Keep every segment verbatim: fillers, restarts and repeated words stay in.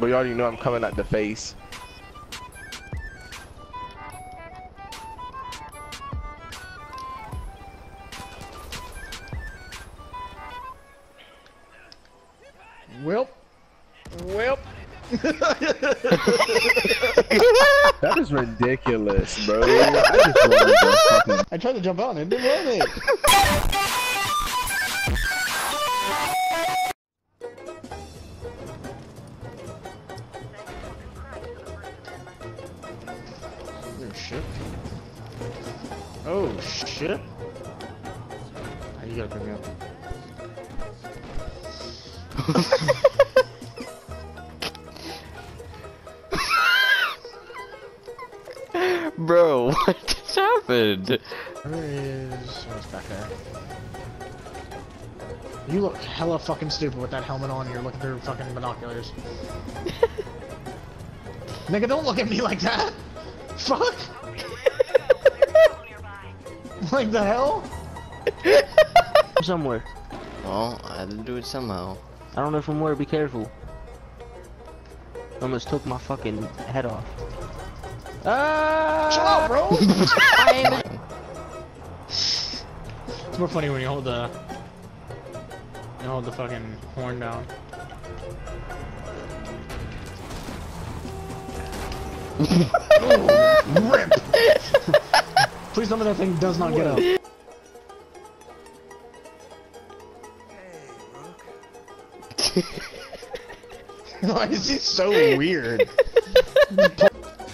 But you already know I'm coming at the face. Welp. Welp. That is ridiculous, bro. I, just wanted to fucking... I tried to jump on it, didn't want it. Shit. Oh shit. Oh, you gotta pick me up. Bro, what just happened? Where is... Oh, it's back there. You look hella fucking stupid with that helmet on. You're looking through fucking binoculars. Nigga, don't look at me like that! Fuck! Like the hell? Somewhere. Well, I had to do it somehow. I don't know from where, be careful. I almost took my fucking head off. Ah! Chill out, bro! It's more funny when you hold the... You hold the fucking horn down. Oh, rip! Please tell me that thing does not get up. Hey, why is he so weird?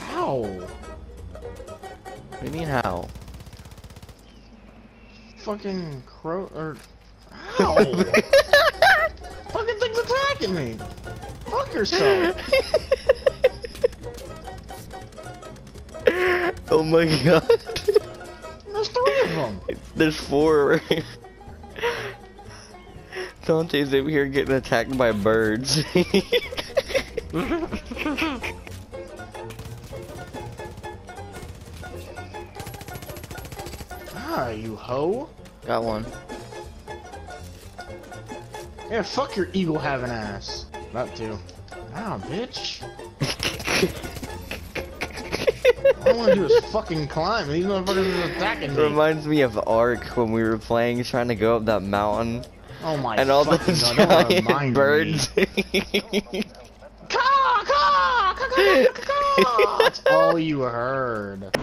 How? What do you mean how? Fucking crow or how? Fucking thing's attacking me. Fuck yourself. Oh my god. There's three of them. There's four. Dante's over here getting attacked by birds. Ah, you hoe. Got one. Yeah, fuck your eagle having ass. About to. Ah, bitch. All I want to do is fucking climb. These motherfuckers are attacking me. It reminds me of Ark when we were playing, trying to go up that mountain. Oh my! And all those god, giant birds. Caw, caw, caw, caw, caw. That's all you heard.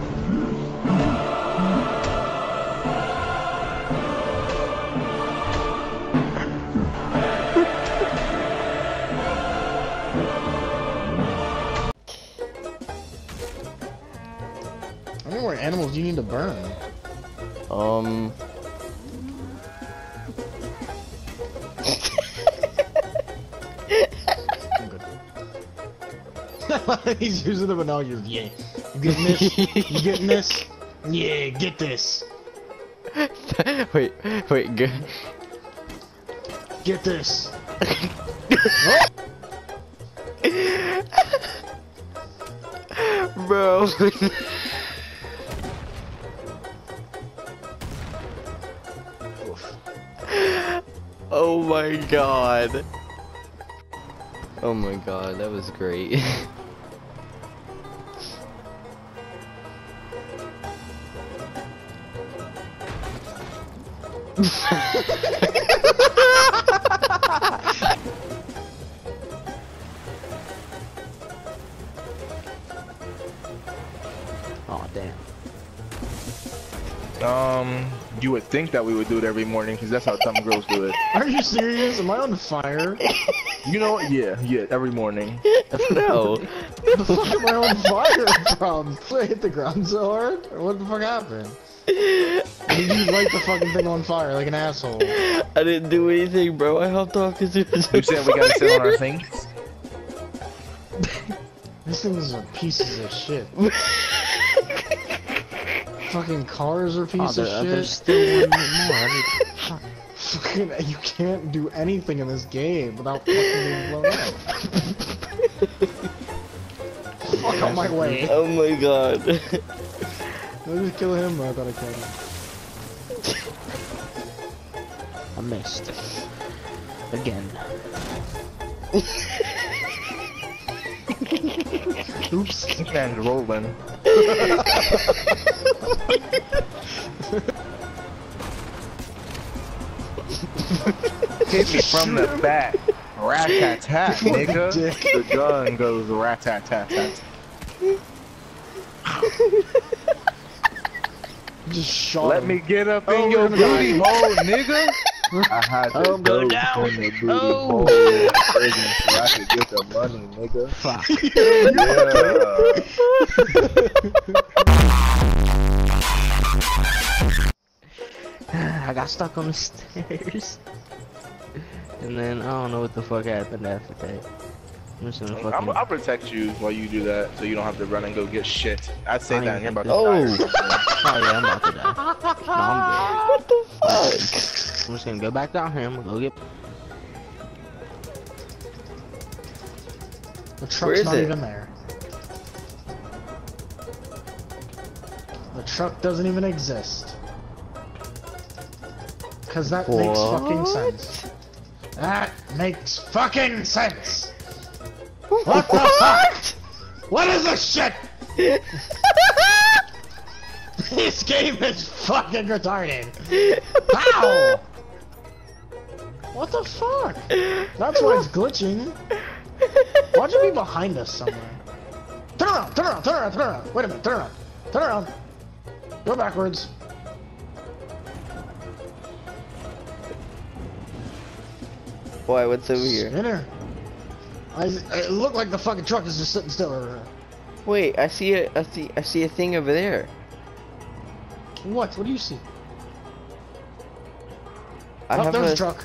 What animals do you need to burn? Um. I'm good. He's using the binoculars. Yeah. You getting this? You getting this? Yeah, get this. Wait, wait, good. Get this. What? Bro. Oh my god. Oh my god, that was great. Oh damn. Um You would think that we would do it every morning, because that's how some girls do it. Are you serious? Am I on fire? You know what? Yeah, yeah, every morning. No. What the fuck am I on fire from? Did I hit the ground so hard? Or what the fuck happened? Did you light the fucking thing on fire like an asshole? I didn't do anything, bro. I helped off because it was. You said we gotta sit on our thing? These things are pieces of shit. Fucking cars are pieces oh, of shit. There's still one more. I mean, fuck, fucking, you can't do anything in this game without fucking being blown up. Fuck out my way. Oh my god. Let me kill him. I thought I killed him. I missed. Again. Oops, and rolling. Hit me from the back. Rat-tat-tat, nigga. The gun goes rat-tat-tat-tat. Just shot Let him. me get up oh, in your booty hole, nigga. I had to oh, go down in the booty oh. hole so I could get the money, nigga. Fuck. Yeah. I got stuck on the stairs. And then I don't know what the fuck happened after that. I'm just gonna fucking... I'll protect you while you do that, so you don't have to run and go get shit. I'd say I that and you're about to oh. die. Oh yeah, I'm about to die. No, I'm what the fuck? I'm just gonna go back down here and go get... The truck's Where is not it? even there. The truck doesn't even exist. Cause that what? makes fucking sense. That makes fucking sense! What the fuck? What is this shit? This game is fucking retarded. How? What the fuck? That's why it's glitching. Why'd you be behind us somewhere? Turn around, turn around, turn around, turn around. Wait a minute, turn around. Turn around. Go backwards. Boy, what's over here? Spinner. I, it looked like the fucking truck is just sitting still over there. Wait, I see a, I see, I see a thing over there. What? What do you see? I oh, have there's a... a truck.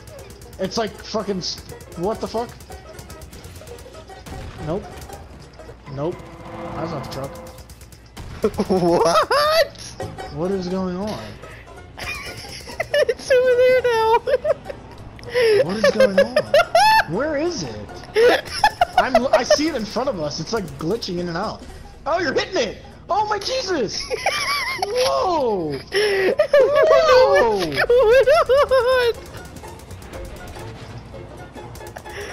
It's like fucking. What the fuck? Nope. Nope. That's not the truck. What? What is going on? It's over there now. What is going on? Where is it? I'm, I see it in front of us. It's like glitching in and out. Oh, you're hitting it! Oh my Jesus! Whoa! Whoa! What's going on?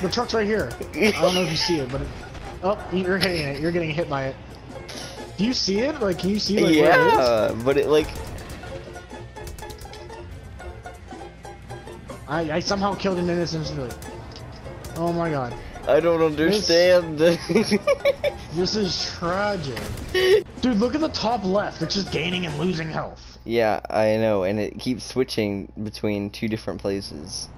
The truck's right here. I don't know if you see it, but it, oh, you're hitting it. You're getting hit by it. Do you see it? Like, can you see? Like, yeah, where it is? But it like. I I somehow killed an innocent civilian. Oh my god. I don't understand. This, this is tragic. Dude, look at the top left. It's just gaining and losing health. Yeah, I know. And it keeps switching between two different places.